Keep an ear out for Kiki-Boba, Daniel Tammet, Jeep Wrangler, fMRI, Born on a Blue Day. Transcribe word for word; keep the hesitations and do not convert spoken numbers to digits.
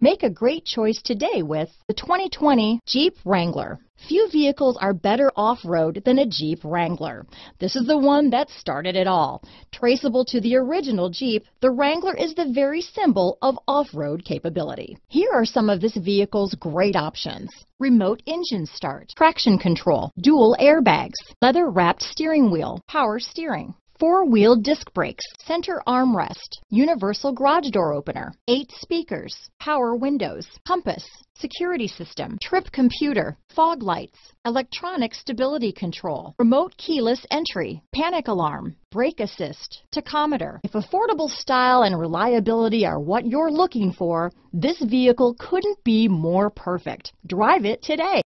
Make a great choice today with the twenty twenty Jeep Wrangler. Few vehicles are better off-road than a Jeep Wrangler. This is the one that started it all. Traceable to the original Jeep, the Wrangler is the very symbol of off-road capability. Here are some of this vehicle's great options: remote engine start, traction control, dual airbags, leather-wrapped steering wheel, power steering, four-wheel disc brakes, center armrest, universal garage door opener, eight speakers, power windows, compass, security system, trip computer, fog lights, electronic stability control, remote keyless entry, panic alarm, brake assist, tachometer. If affordable style and reliability are what you're looking for, this vehicle couldn't be more perfect. Drive it today.